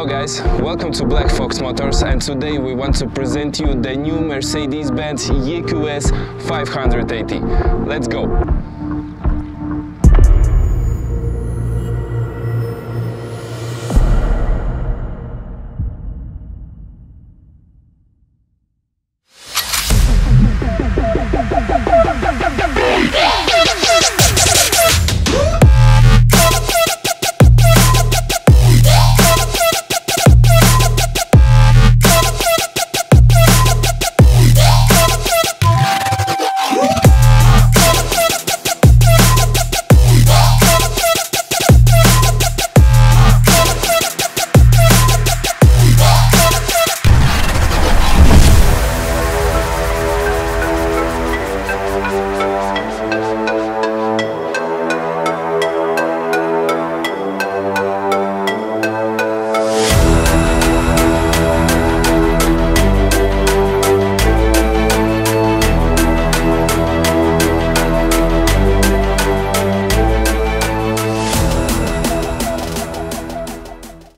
Hello guys, welcome to Black Fox Motors, and today we want to present you the new Mercedes-Benz EQS 580. Let's go!